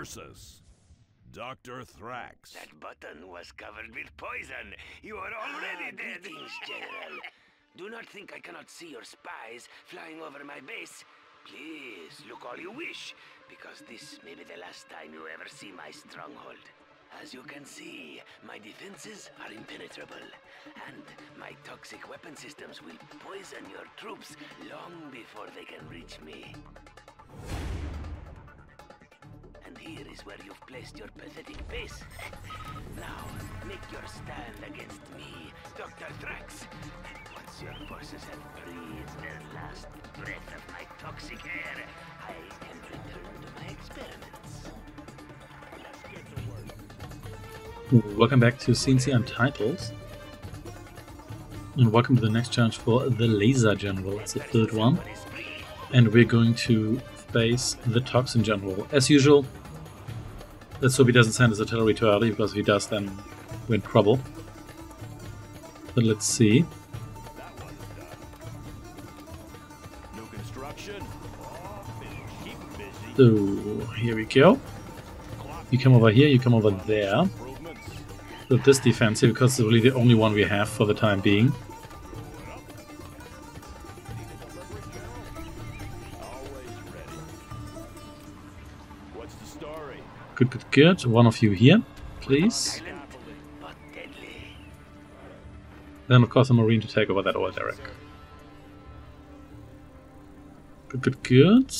Ursus. Dr. Thrax. That button was covered with poison. You are already dead. Greetings, General. Do not think I cannot see your spies flying over my base. Please, look all you wish, because this may be the last time you ever see my stronghold. As you can see, my defenses are impenetrable, and my toxic weapon systems will poison your troops long before they can reach me. And here is where you've placed your pathetic base. Now, make your stand against me, Dr. Thrax. Once your forces have breathed their last breath of my toxic air, I can return to my experiments. Let's get to work. Welcome back to CNC Untitled, and welcome to the next challenge for the Laser General. It's the third one, and we're going to face the Toxin General. As usual, let's hope he doesn't send his artillery too early, because if he does, then we're in trouble. But let's see. So, here we go. You come over here, you come over there. With this defense here, because it's really the only one we have for the time being. Good, good, good. One of you here, please. Then, of course, a Marine to take over that oil derrick. Good, good, good.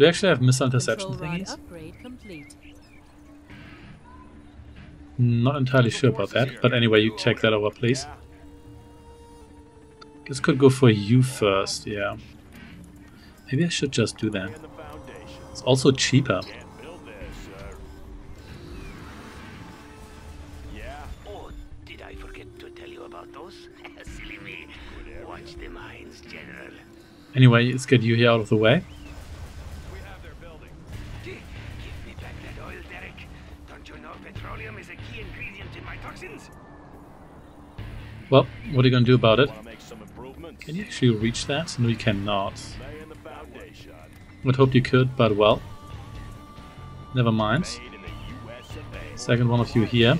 Do we actually have missile interception thingies? Not entirely sure about that, but anyway, you take that over, please. This could go for you first, yeah. Maybe I should just do that. It's also cheaper. Oh, did I forget to tell you about those? Silly me. Watch the mines, General. Anyway, let's get you here out of the way. Well, what are you going to do about it? Can you actually reach that? No, you cannot. I'd hoped you could, but well. Never mind. Second one of you here.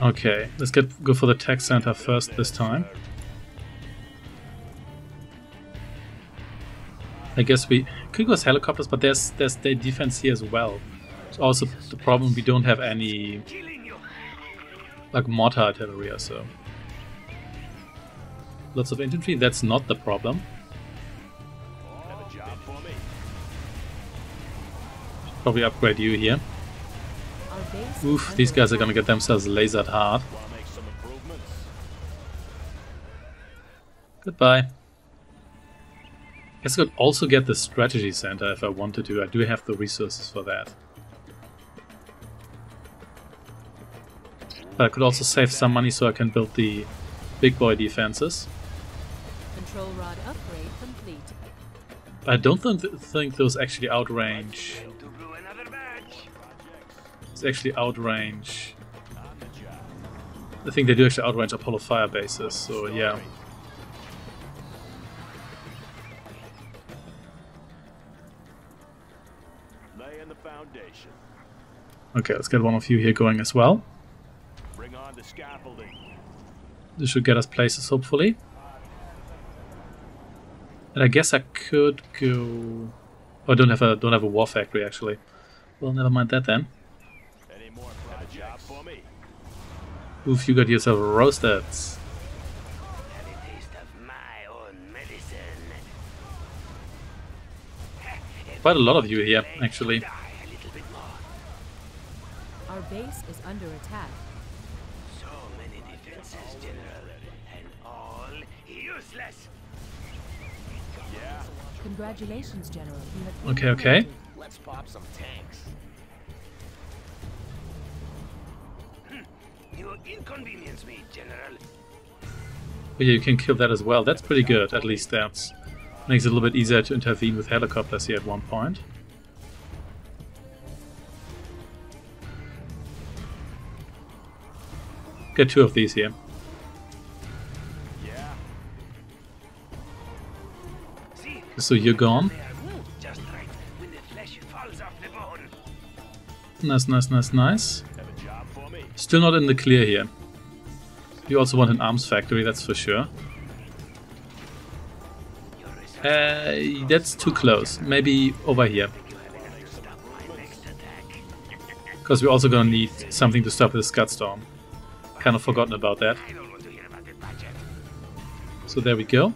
Okay, let's go for the tech center first this time. I guess we could go as helicopters, but there's their defense here as well. It's also the problem we don't have any like mortar artillery or so. Lots of infantry, that's not the problem. Should probably upgrade you here. Oof, these guys are gonna get themselves lasered hard. Goodbye. I guess I could also get the strategy center if I wanted to. I do have the resources for that. But I could also save some money so I can build the big boy defenses. Control rod upgrade complete. I don't think those actually outrange. It's actually outrange. I think they do actually outrange Apollo fire bases, so yeah. Okay, let's get one of you here going as well. This should get us places, hopefully. And I guess I could go. Oh, I don't have a war factory actually. Well, never mind that then. Oof, you got yourself roasted. Quite a lot of you here, actually. Our base is under attack. So many defenses, General, and all useless. Yeah. Congratulations, General. Okay, okay. Let's pop some tanks. You inconvenience me, General. But yeah, you can kill that as well. That's pretty good. At least that makes it a little bit easier to intervene with helicopters here at one point. Get two of these here. So you're gone. Nice, nice, nice, nice. Still not in the clear here. You also want an arms factory, that's for sure. That's too close. Maybe over here. Because we're also gonna need something to stop the Scud Storm. Kind of forgotten about that. So there we go.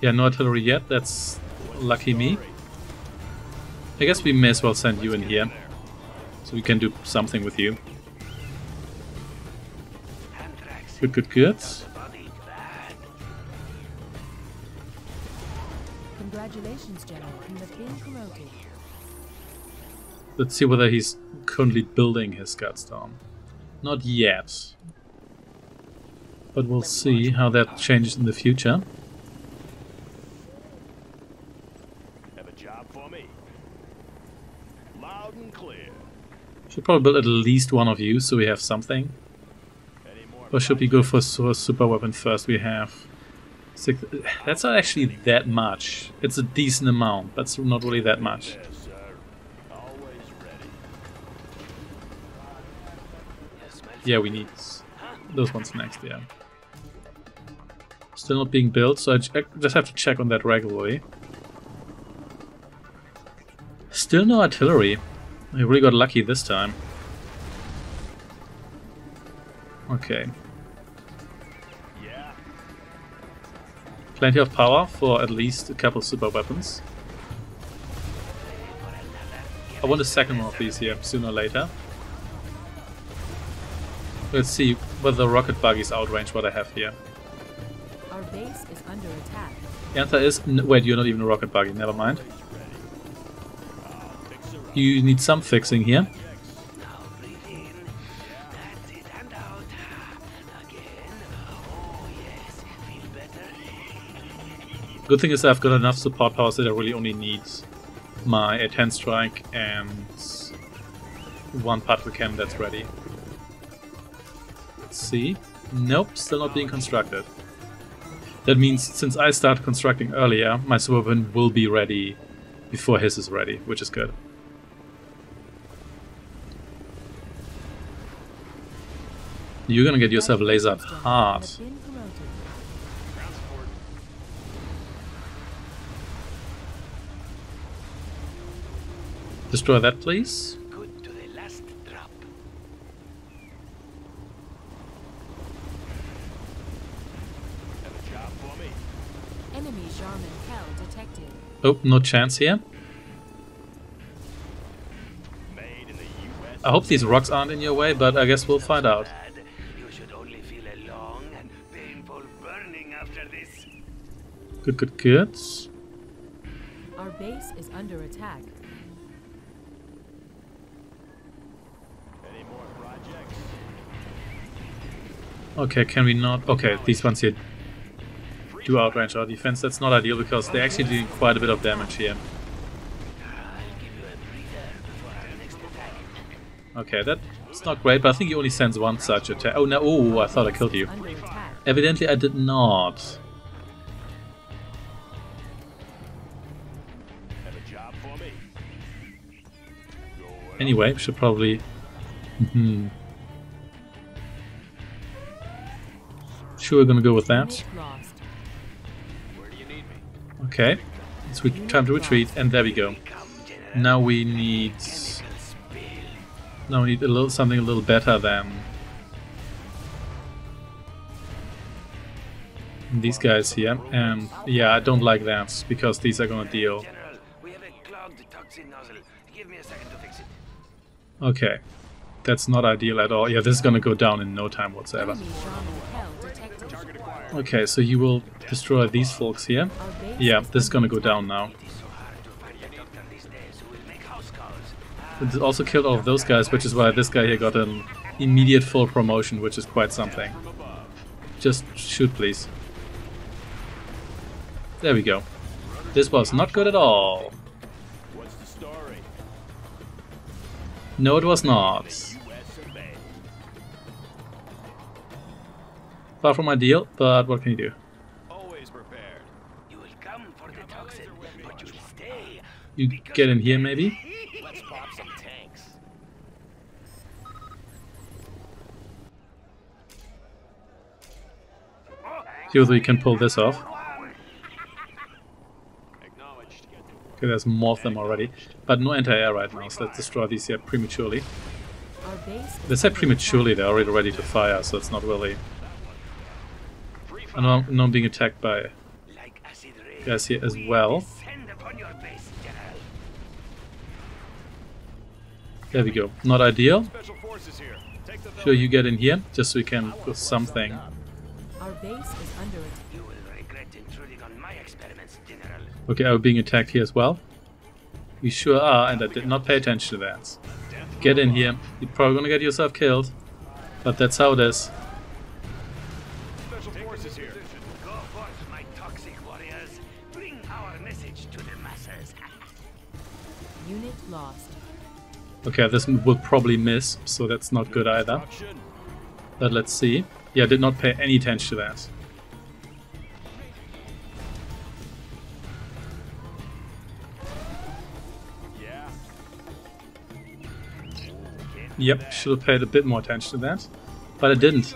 Yeah, no artillery yet, that's lucky me. I guess we may as well send you in here, so we can do something with you. Good, good, good. Congratulations, General. You have been promoted. Let's see whether he's currently building his Scud Storm. Not yet. But we'll see how that changes in the future. Should probably build at least one of you, so we have something. Or should we go for super weapon first? We have six. That's not actually that much. It's a decent amount, but it's not really that much. Yeah, we need those ones next. Yeah. Still not being built, so I just have to check on that regularly. Still no artillery. I really got lucky this time. Okay. Yeah. Plenty of power for at least a couple super weapons. I want a second one of these here sooner or later. Let's see whether the rocket buggies outrange what I have here. Our base is under attack. The answer is wait, you're not even a rocket buggy. Never mind. You need some fixing here. Good thing is I've got enough support powers that I really only need my A10 strike and one particle cannon that's ready. Let's see. Nope, still not being constructed. That means since I start constructing earlier, my super weapon will be ready before his is ready, which is good. You're gonna get yourself lasered hard. Destroy that, please. Oh, no chance here. I hope these rocks aren't in your way, but I guess we'll find out. Good, good, good. Our base is under attack. Any more projects? Okay, can we not? Okay, these ones here do outrange our defense. That's not ideal because they're actually doing quite a bit of damage here. Okay, that's not great, but I think he only sends one such attack. Oh, no. Oh, I thought I killed you. Evidently, I did not. Anyway, we should probably... Sure, we're gonna go with that. Okay, it's time to retreat, and there we go. Now we need a little something a little better than these guys here. And yeah, I don't like that because these are gonna deal. Okay, that's not ideal at all. Yeah, this is gonna go down in no time whatsoever. Okay, so you will destroy these folks here. Yeah, this is gonna go down now. It also killed all of those guys, which is why this guy here got an immediate full promotion, which is quite something. Just shoot, please. There we go. This was not good at all. No, it was not. Far from ideal, but what can you do? You get in here, maybe? Let's pop some tanks. See whether you can pull this off. Okay, there's more of them already. But no anti-air right now, so let's destroy these here prematurely. They said prematurely, they're already ready to fire, so it's not really... I know I'm being attacked by guys here as well. There we go. Not ideal. Sure, you get in here, just so we can do something. Okay, I'm being attacked here as well. We sure are, and I did not pay attention to that. Get in here. You're probably gonna get yourself killed, but that's how it is. Okay, this will probably miss, so that's not good either. But let's see. Yeah, I did not pay any attention to that. Yep, should have paid a bit more attention to that, but I didn't.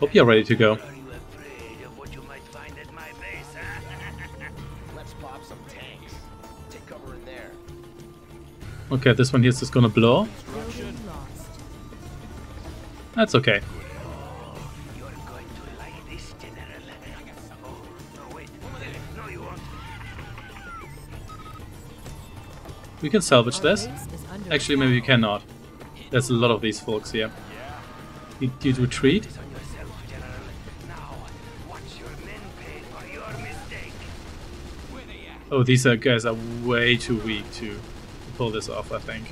Hope you're ready to go. Okay, this one here is just gonna blow. That's okay. We can salvage this. Actually, maybe you cannot. There's a lot of these folks here. You retreat. Oh, these guys are way too weak to pull this off, I think.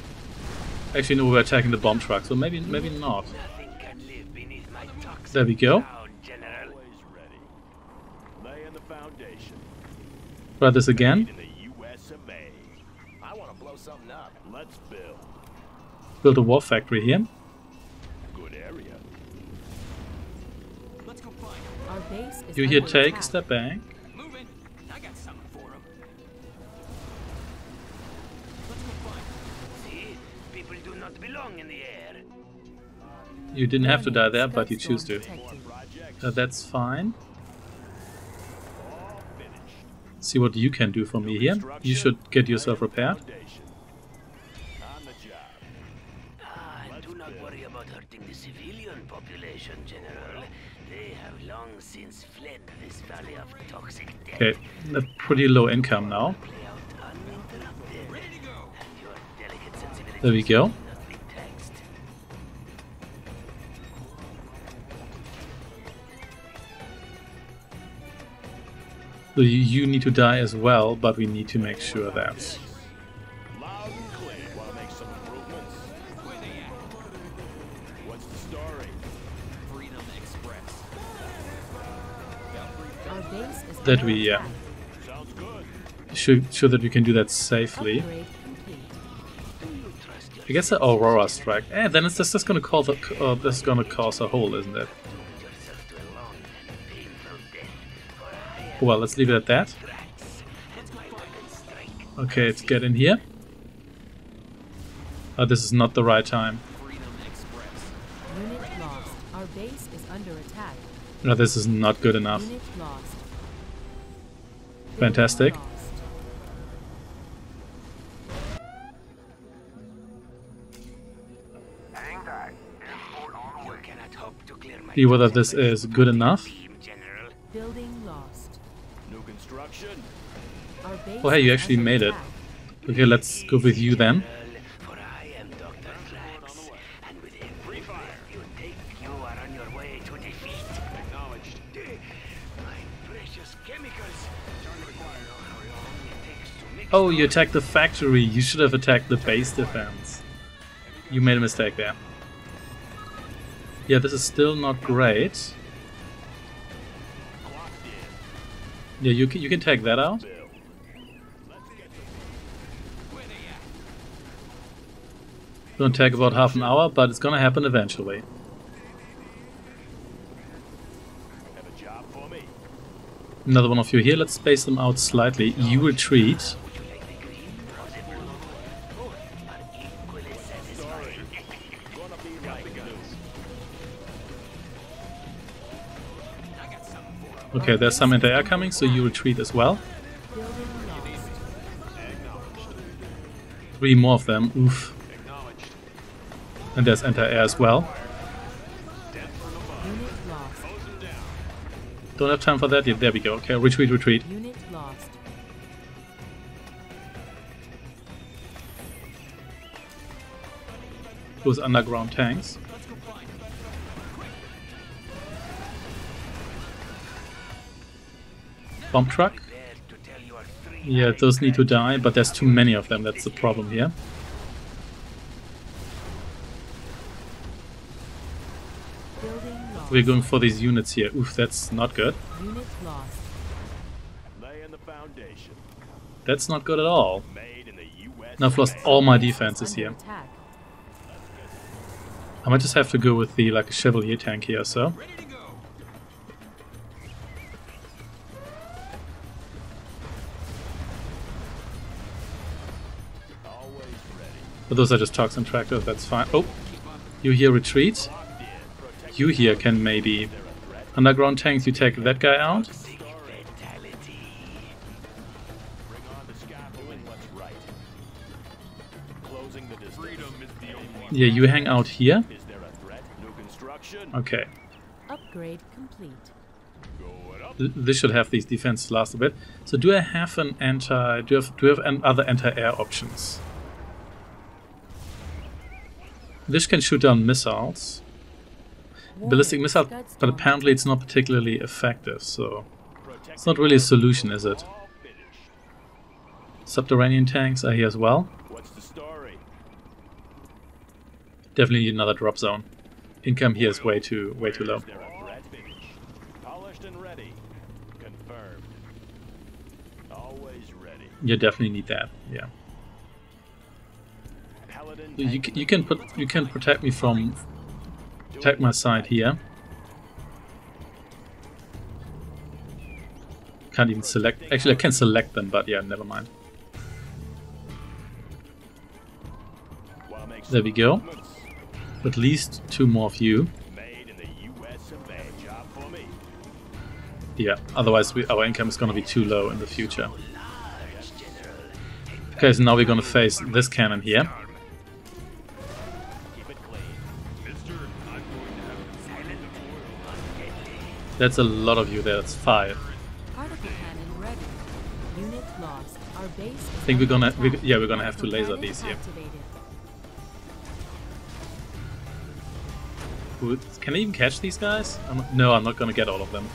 Actually, no, we're attacking the bomb truck, so maybe not. There we go. Try this again. Build a war factory here. You here take a step back. You didn't have to die there, but you choose to. That's fine. See what you can do for me here. You should get yourself repaired. Do not worry about hurting the civilian population, General. They have long since fled this valley of toxic death. Okay, a pretty low income now. There we go. So you need to die as well, but we need to make sure that... that we sure that we can do that safely. I guess the Aurora strike. Eh, then it's just gonna cause a hole, isn't it? Well, let's leave it at that. Okay, let's get in here. Oh, this is not the right time. No, this is not good enough. Fantastic. See whether this is good enough. Oh, hey, you actually made it. Okay, let's go with you then. Oh, you attacked the factory. You should have attacked the base defense. You made a mistake there. Yeah, this is still not great. Yeah, you can take that out. It's going to take about half an hour, but it's going to happen eventually. Another one of you here. Let's space them out slightly. You retreat. Okay, there's some anti-air coming, so you retreat as well. 3 more of them. Oof. And there's anti-air as well. Don't have time for that yet. There we go. Okay, retreat, retreat. Unit lost. Those underground tanks. Bomb truck. Yeah, those need to die, but there's too many of them. That's the problem here. We're going for these units here. Oof, that's not good. Unit lost. That's not good at all. Now I've lost all my defenses here. I might just have to go with the like Chevalier tank here, so. But those are just Toxin tractors. That's fine. Oh, you here retreat. You here can maybe underground tanks. You take that guy out. Yeah, you hang out here. Okay. Upgrade complete. This should have these defenses last a bit. So do I have an anti? Do you have other anti-air options? This can shoot down missiles. Ballistic missile, but apparently it's not particularly effective, so it's not really a solution, is it? Subterranean tanks are here as well. Definitely need another drop zone. Income here is way too low. You definitely need that. Yeah. You can protect me from. Protect my side here. Can't even select. Actually, I can select them, but yeah, never mind. There we go. At least 2 more of you. Yeah, otherwise our income is going to be too low in the future. Okay, so now we're going to face this cannon here. That's a lot of you there, that's 5. Particle cannon ready. Unit lost. Our base is I think we're gonna have to laser these here. Ooh, can I even catch these guys? No, I'm not gonna get all of them.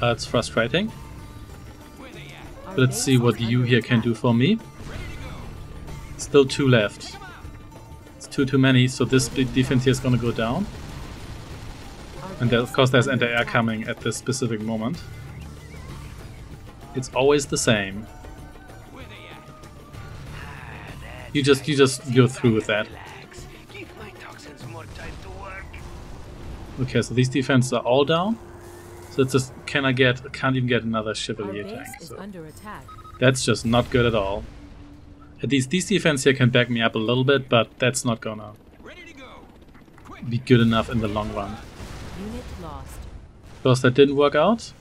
That's frustrating. But let's see what you here can do for me. Still 2 left. Too many, so this big defense here is going to go down. And there, of course there's anti-air coming at this specific moment. It's always the same. You just go through with that. Okay, so these defenses are all down. So it's just I can't even get another Chevalier tank. So that's just not good at all. These defense here can back me up a little bit, but that's not gonna be good enough in the long run. Unit lost. Because that didn't work out.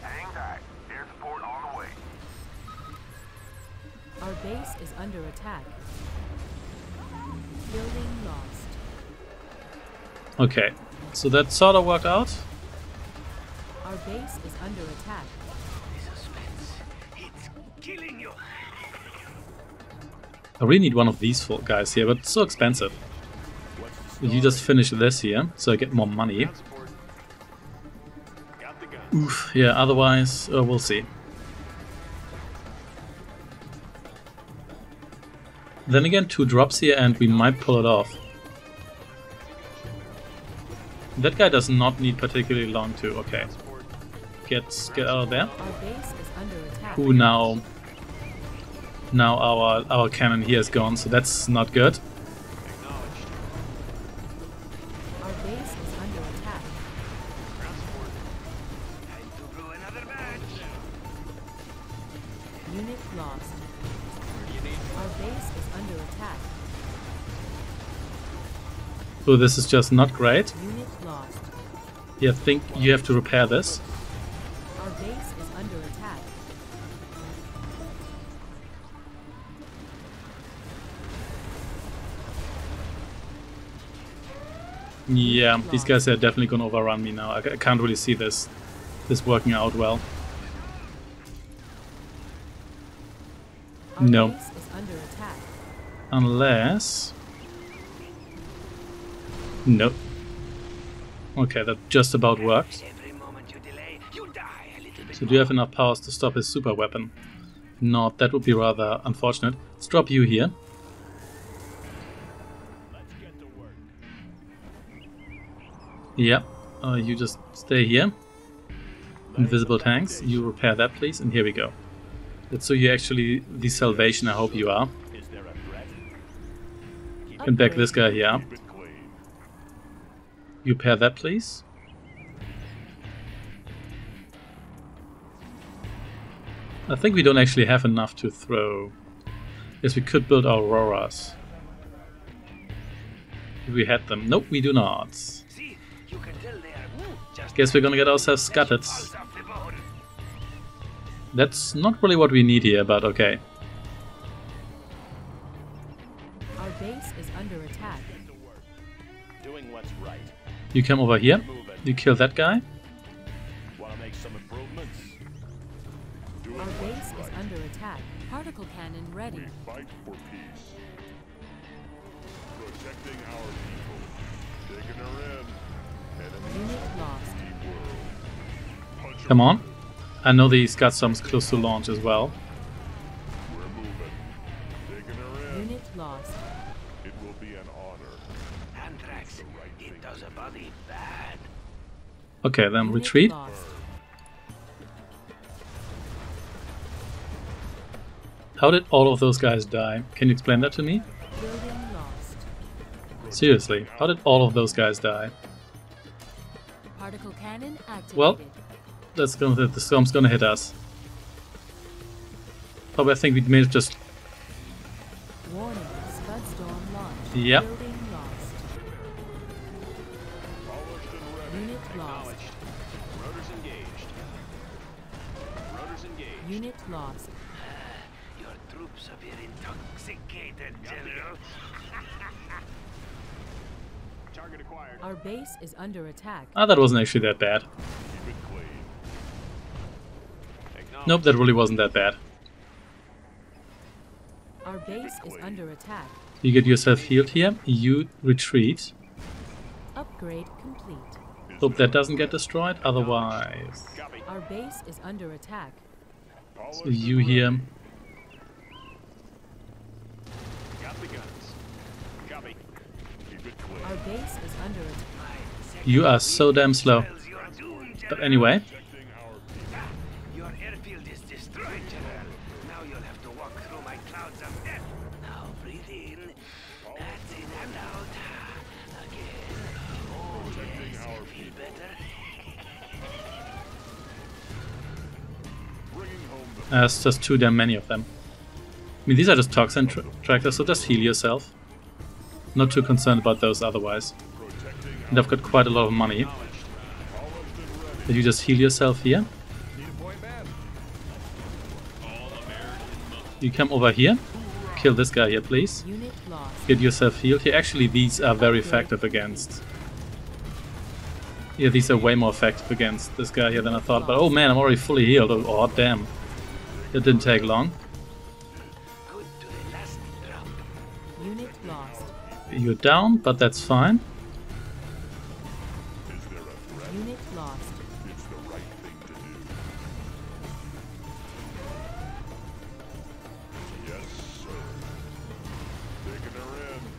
Hang back. Air support on the way. Our base is under attack. Building lost. Okay, so that sort of worked out. Our base is under attack. I really need one of these guys here, but it's so expensive. You just finish this here, so I get more money. Oof, yeah, otherwise, we'll see. Then again, 2 drops here and we might pull it off. That guy does not need particularly long to, okay. get out of there. Who now? Now our cannon here is gone, so that's not good. So this is just not great. Yeah, I think you have to repair this. Our base is under attack. Yeah, these guys are definitely gonna overrun me now. I can't really see this working out well. No. Unless... Nope. Okay, that just about works. So do you have enough powers to stop his super weapon? Not, that would be rather unfortunate. Let's drop you here. Yeah, you just stay here. Invisible tanks, you repair that please, and here we go. So you're actually the salvation, I hope you are. And back this guy here up. You pair that, please. I think we don't actually have enough to throw. Yes, we could build our Auroras. If we had them. Nope, we do not. Guess we're gonna get ourselves scuttered. That's not really what we need here, but okay. Our base is under attack. Doing what's right. You come over here, you kill that guy. Wanna make some improvements? Our base is under attack. Particle cannon ready. We fight for peace. Protecting our people. Taking her in. Enemy lost. Come on. I know these got some close to launch as well. We're moving. Taking her in. Unit lost. It will be an honor. Anthrax. It does a body bad. Okay, then retreat. How did all of those guys die? Can you explain that to me? Seriously, how did all of those guys die? Particle cannon activated. Well, that's gonna, the storm's gonna hit us. Probably I think we may have just... Warning, Scud Storm launched. Yep. Unit lost. Your troops appear intoxicated, General. Target acquired. Our base is under attack. Ah, that wasn't actually that bad. Nope, that really wasn't that bad. Our base is under attack. You get yourself healed here. You retreat. Upgrade complete. Hope that doesn't get destroyed, otherwise... Our base is under attack. So you here. Got the guns. Copy. Our base is under attack. You are so damn slow. But anyway. Your airfield is destroyed, General. Now you'll have to walk through my clouds of death. Now breathe in. That's in and out. Again. Oh, yes. Feel better. There's just too damn many of them. I mean, these are just toxin tractors, so just heal yourself. Not too concerned about those otherwise. And I've got quite a lot of money. But you just heal yourself here. You come over here. Kill this guy here, please. Get yourself healed here. Actually, these are very effective against... Yeah, these are way more effective against this guy here than I thought, but oh man, I'm already fully healed. Oh damn. It didn't take long. You're down, but that's fine.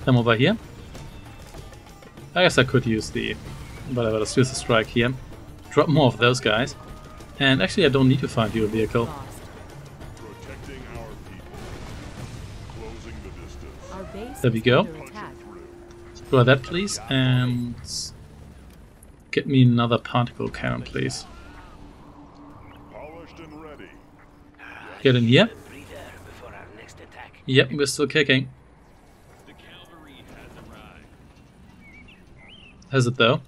Come over here. I guess I could use the... But let's use a strike here. Drop more of those guys. And actually I don't need to find your vehicle. There we go. Go at that please, and get me another particle cannon please. Get in here. Yep, we're still kicking. Has it though?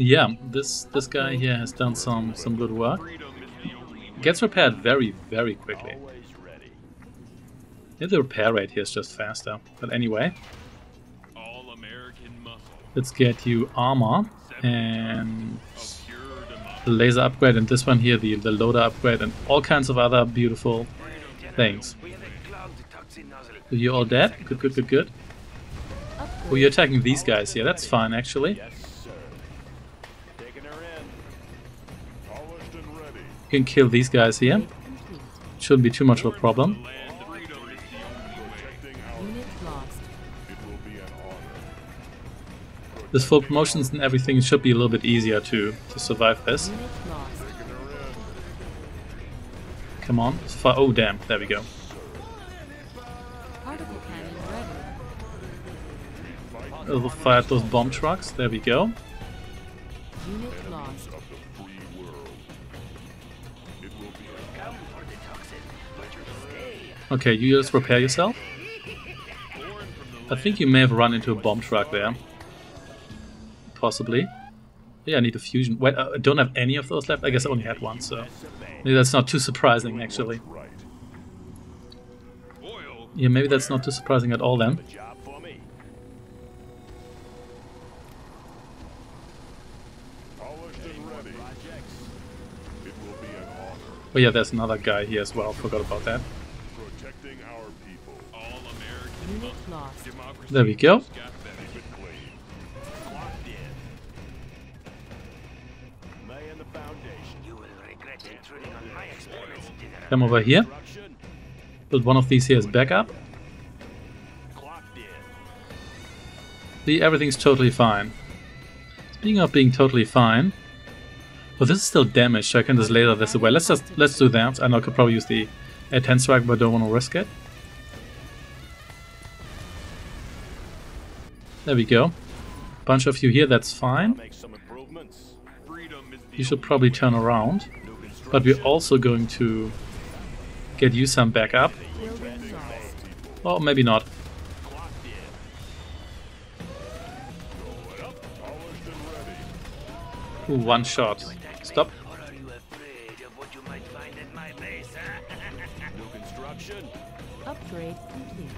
Yeah, this guy here has done some good work. Gets repaired very quickly. Yeah, the repair rate here is just faster. But anyway, let's get you armor and the laser upgrade, and this one here the loader upgrade, and all kinds of other beautiful things. Are you all dead? Good. Oh, you're attacking these guys here. That's fine actually. You can kill these guys here. Shouldn't be too much of a problem. This full promotions and everything, it should be a little bit easier to survive this. Come on. Oh damn, there we go. We'll fire those bomb trucks, there we go. Okay, you just repair yourself. I think you may have run into a bomb truck there. Possibly. Yeah, I need a fusion. Wait, I don't have any of those left. I guess I only had one, so maybe that's not too surprising, actually. Yeah, maybe that's not too surprising at all, then. Oh yeah, there's another guy here as well. Forgot about that. There we go. Come over here. Build one of these here as backup. See, everything's totally fine. Speaking of being totally fine, well, this is still damaged. So I can just laser this away. Let's do that. I know I could probably use the Air 10 strike, but I don't want to risk it. There we go. Bunch of you here, that's fine. You should probably turn around. But we're also going to get you some backup. Or maybe not. Ooh, one shot. Stop. Upgrade complete.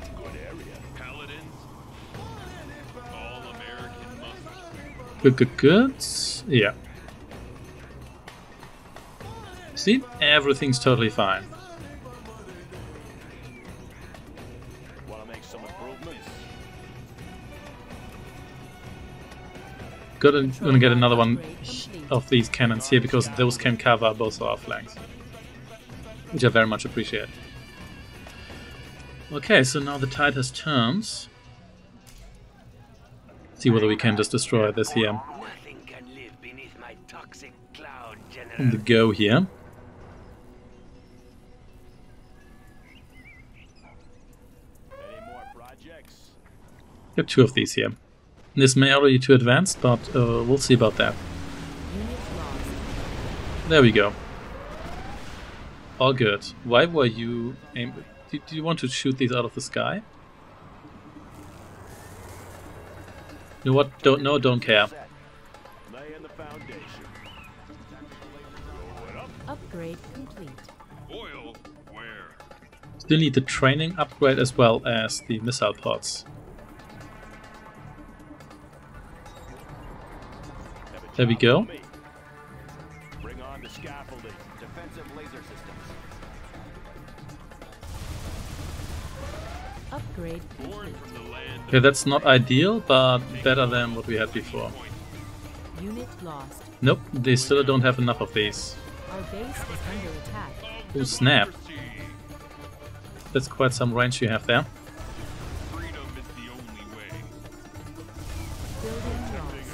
Good. Yeah. See? Everything's totally fine. Gonna get another one of these cannons here because those can cover both our flanks, which I very much appreciate. Okay, so now the tide has turned. See whether we can just destroy this here. On the go here. Got two of these here. This may already be too advanced, but we'll see about that. There we go. All good. Why were you aimed? Do you want to shoot these out of the sky? You know what? Don't care. Upgrade complete. Oil where? Still need the training upgrade as well as the missile pods. There we go. Bring on the scaffolding, defensive laser systems. Upgrade complete. Okay, that's not ideal, but better than what we had before. Unit lost. Nope, they still don't have enough of these. Our base is under attack. Oh snap. That's quite some range you have there. Freedom is the only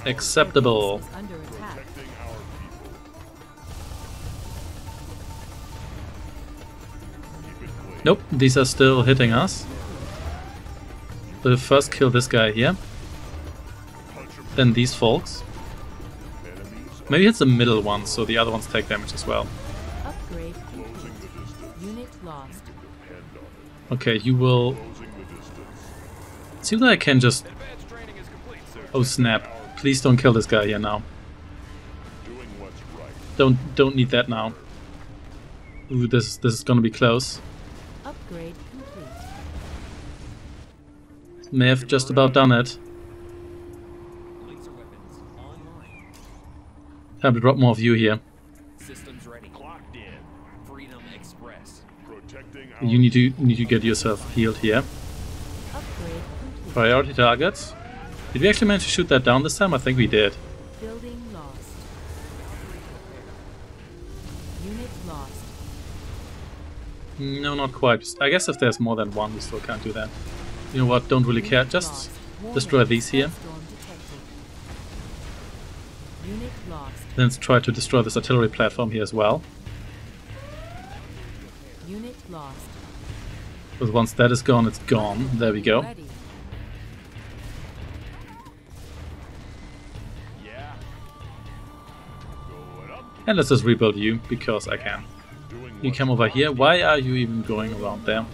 way. Acceptable. Nope, these are still hitting us. We'll first kill this guy here. Then these folks. Maybe it's the middle one, so the other ones take damage as well. Okay, you will... See that I can just... Oh snap. Please don't kill this guy here now. Don't need that now. Ooh, this is gonna be close. Upgrade complete. May have just about done it. Time to drop more of you here. Systems ready. Clocked in. Freedom Express. You need to get yourself healed here. Upgrade. Priority targets. Did we actually manage to shoot that down this time? I think we did. Building lost. Unit lost. No, not quite. I guess if there's more than one, we still can't do that. You know what? Don't really care. Just destroy these here. Then let's try to destroy this artillery platform here as well. Because once that is gone, it's gone. There we go. And let's just rebuild you, because I can. You come over here. Why are you even going around there?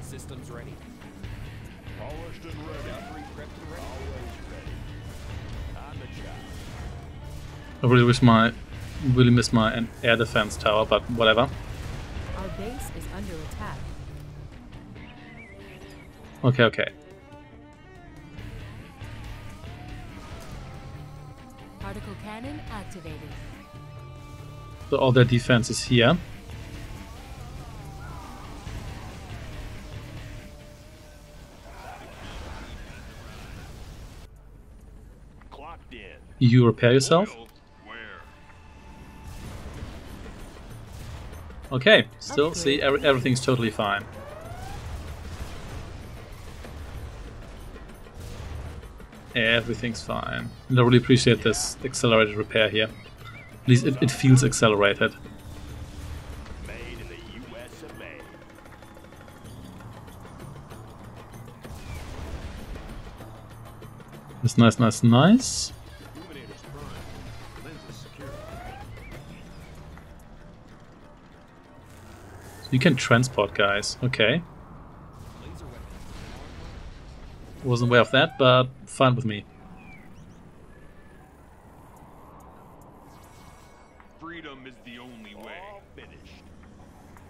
Systems ready. Polished and ready. Always ready. I really miss my air defense tower, but whatever. Our base is under attack. Okay, okay. Particle cannon activated. So all their defense is here. You repair yourself. Okay, still see everything's totally fine. Everything's fine. And I really appreciate this accelerated repair here. At least it feels accelerated. Made in the US of A. That's nice, nice, nice. You can transport guys, okay. Wasn't aware of that, but fine with me. Freedom is the only way. Finished.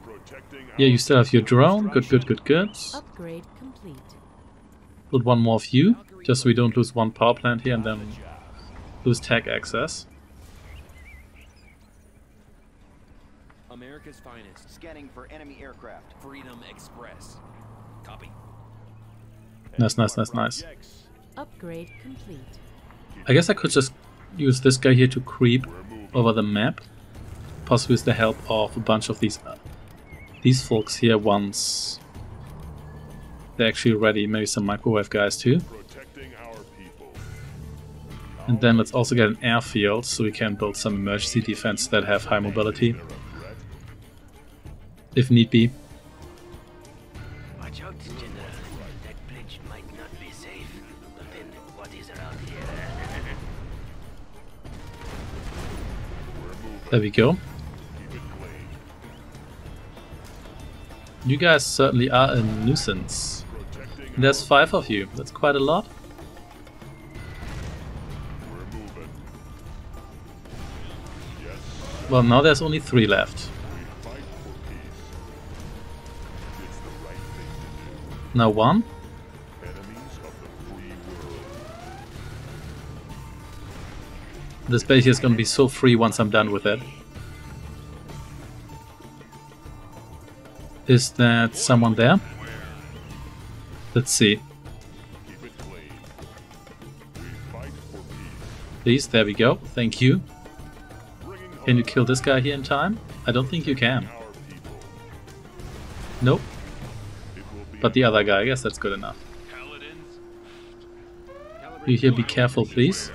Protecting. Yeah, you still have your drone. Good, good, good, good. Upgrade complete. Put one more of you, just so we don't lose one power plant here and then lose tech access. America's finest. Scanning for enemy aircraft. Freedom Express. Copy. Nice, nice, nice, nice. Upgrade complete. I guess I could just use this guy here to creep over the map, possibly with the help of a bunch of these folks here once they're actually ready. Maybe some microwave guys too. And then let's also get an airfield so we can build some emergency defense that have high mobility. If need be. Watch out, General. That bridge might not be safe. Depending on what is around here. There we go. You guys certainly are a nuisance. There's 5 of you. That's quite a lot. Well, now there's only 3 left. Now 1. This base here is going to be so free once I'm done with it. Is that someone there? Let's see. Please, there we go. Thank you. Can you kill this guy here in time? I don't think you can. Nope. But the other guy, I guess that's good enough. You here, be careful, please.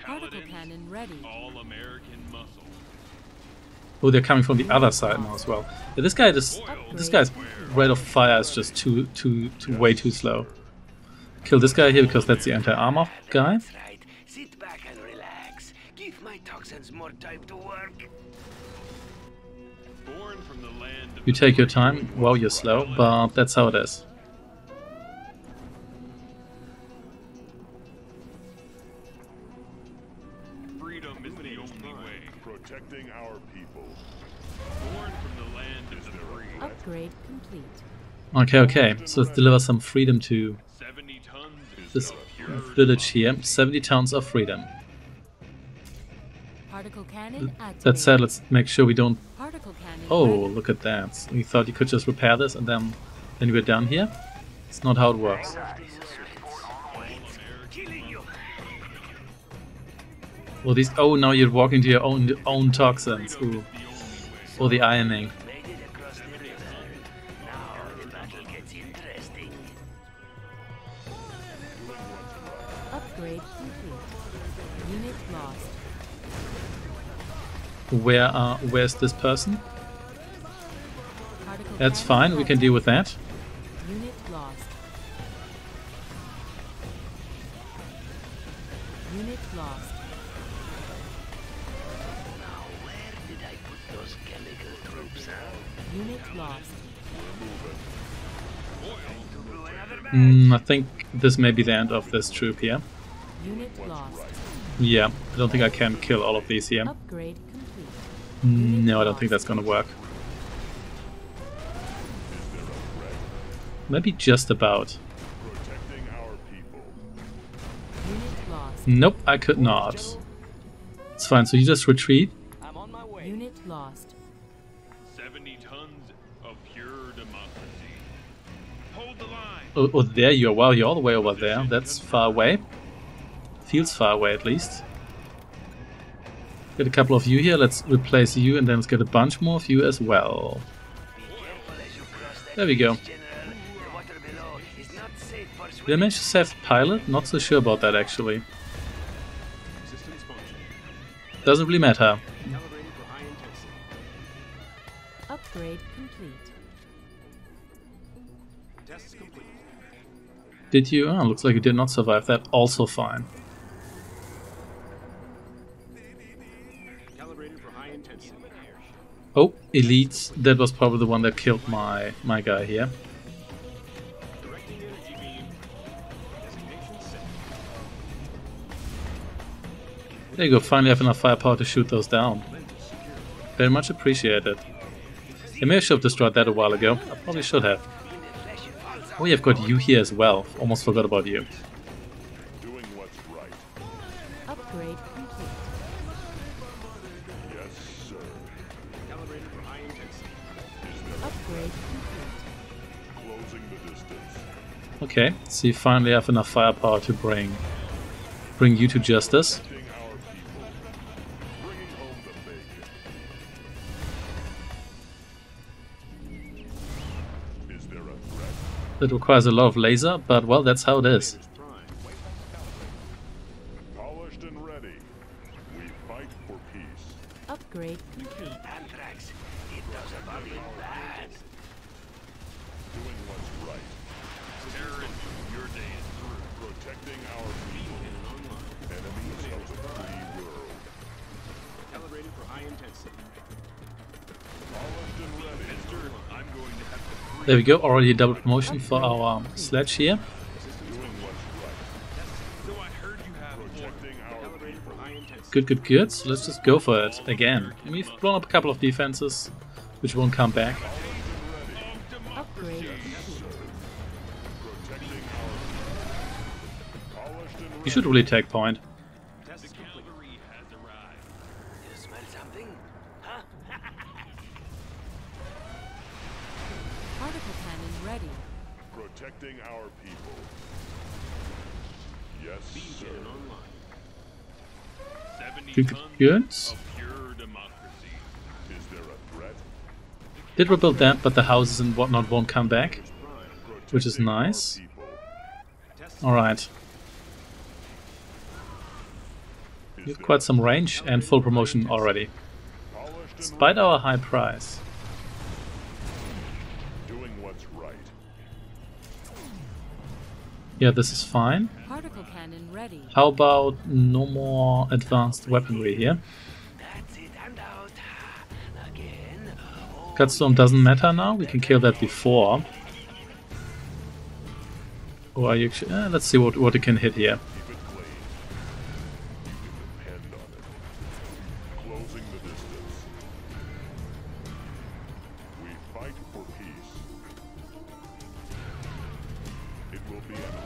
Particle cannon ready. Oh, they're coming from the other side now as well. Yeah, this guy's rate of fire is just way too slow. Kill this guy here because that's the anti-armor guy. Sit back and relax. Give my toxins more time to work. You take your time. Well, you're slow, but that's how it is. Freedom is the only way. Protecting our people. Born from the land of the free. Upgrade complete. Okay. So let's deliver some freedom to this village here. 70 tons of freedom. That said, let's make sure we don't... Oh, look at that. We thought you could just repair this and then we're done here. It's not how it works. Well, these... Oh, now you're walking to your own toxins. Ooh. Or the ironing. Where's this person? That's fine, we can deal with that. Unit lost. Unit lost. Now where did I put those chemical troops out? Unit lost. I think this may be the end of this troop here. Unit lost. Yeah, I don't think I can kill all of these here. Upgrade. No, I don't think that's gonna work. Maybe just about. Nope, I could not. It's fine, so you just retreat. I'm on my way. Unit lost. 70 tons of pure democracy. Hold the line. Oh, there you are. Wow, you're all the way over there. That's far away. Feels far away at least. Get a couple of you here, let's replace you, and then let's get a bunch more of you as well. There we go. Did I manage to save pilot? Not so sure about that actually. Doesn't really matter. Upgrade complete. Did you? Oh, looks like you did not survive that. Also fine. Oh, elites, that was probably the one that killed my guy here. There you go, finally have enough firepower to shoot those down. Very much appreciated. I may have destroyed that a while ago, I probably should have. Oh yeah, I've got you here as well, almost forgot about you. Okay, so you finally have enough firepower to bring you to justice. That requires a lot of laser, but well, that's how it is. Polished and ready. We fight for peace. Upgrade complete. Anthrax, it doesn't bother you bad. Doing what's right. Your day is through. Protecting our people. Enemies of the free world. Calibrated for high intensity. Polished and ready. Mister, I'm going to have to... There we go, already a double promotion for our sledge here. Good. So let's just go for it again. And we've blown up a couple of defenses, which won't come back. You should really take point. Protecting our people. Yes, sir. Good. Is there a threat? Did rebuild that, but the houses and whatnot won't come back, which is nice. Alright. You have quite some range and full promotion already, despite our high price. Yeah, this is fine. Particle cannon ready. How about no more advanced weaponry here? Scud Storm doesn't matter now. We can kill that before. Or you let's see what you can hit here.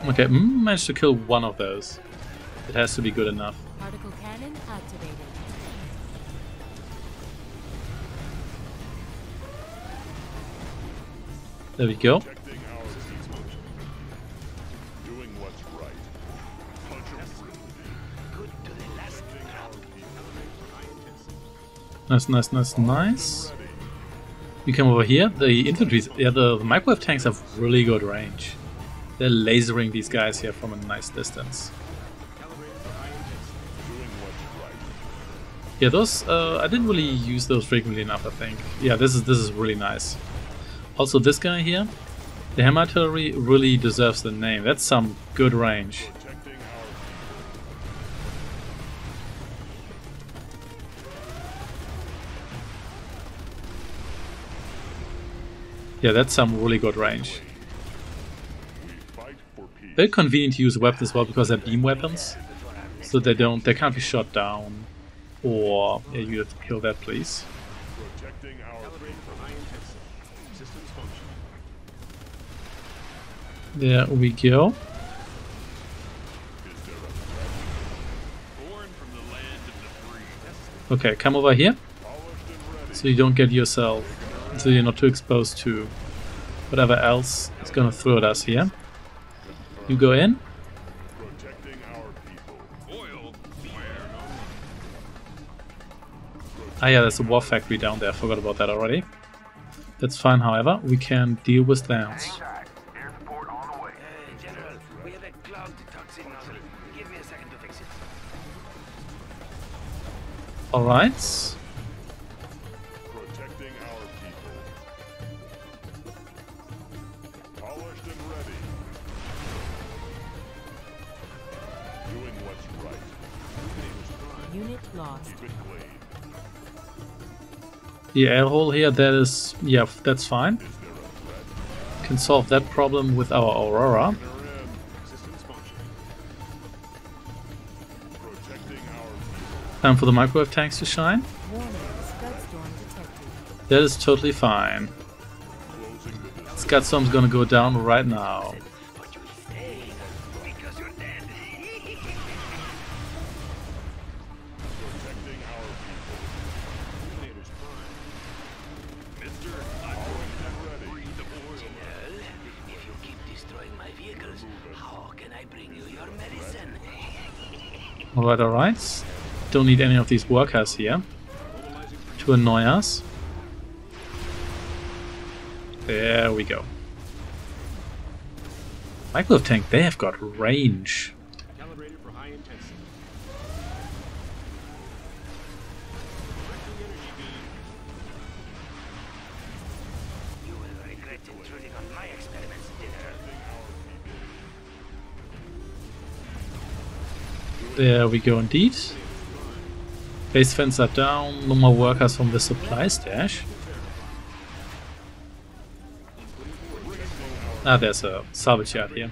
Okay, managed to kill one of those. It has to be good enough. Particle cannon activated. There we go. Nice, nice, nice, nice. You come over here. The infantry, yeah, the microwave tanks have really good range. They're lasering these guys here from a nice distance. Yeah, those I didn't really use those frequently enough, I think. Yeah, this is really nice. Also, this guy here, the hammer artillery, really deserves the name. That's some good range. Yeah, that's some really good range. Very convenient to use weapons as well, because they're beam weapons, so they can't be shot down. Or yeah, you have to kill that, please. There we go. Okay, come over here, so you don't get yourself, so you're not too exposed to whatever else is gonna throw at us here. You go in. Ah yeah, there's a war factory down there. I forgot about that already. That's fine, however. We can deal with that. Alright. The air hole here, that is, yeah, that's fine. Can solve that problem with our Aurora. Time for the microwave tanks to shine. That is totally fine. Scud Storm's gonna go down right now. Alright, alright. Don't need any of these workers here to annoy us. There we go. Microwave tank, they have got range. Calibrated for high intensity. You will regret intruding on my experiments, General. There we go indeed. Base fence are down, no more workers from the supply stash. Ah, there's a salvage yard here.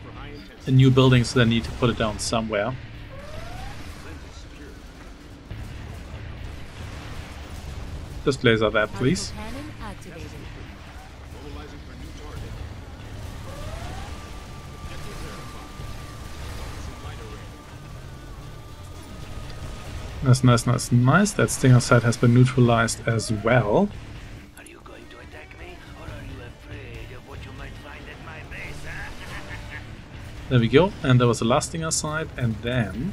A new building, so they need to put it down somewhere. Just laser that, please. Nice, nice, nice, nice. That Stinger site has been neutralized as well. Are you going to attack me, or are you afraid of what you might find at my base? There we go. And there was the last Stinger site, and then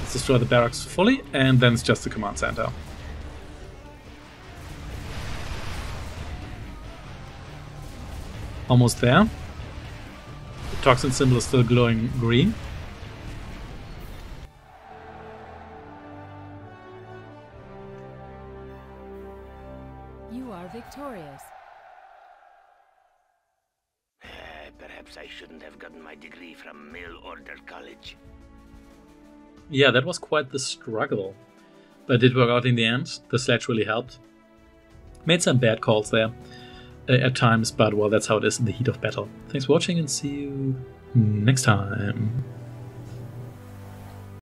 let's destroy the barracks fully, and then it's just the command center. Almost there. The toxin symbol is still glowing green. You are victorious. Perhaps I shouldn't have gotten my degree from Mill Order College. Yeah, that was quite the struggle. But it did work out in the end. The sledge really helped. Made some bad calls there at times, but well, that's how it is in the heat of battle. Thanks for watching and see you next time.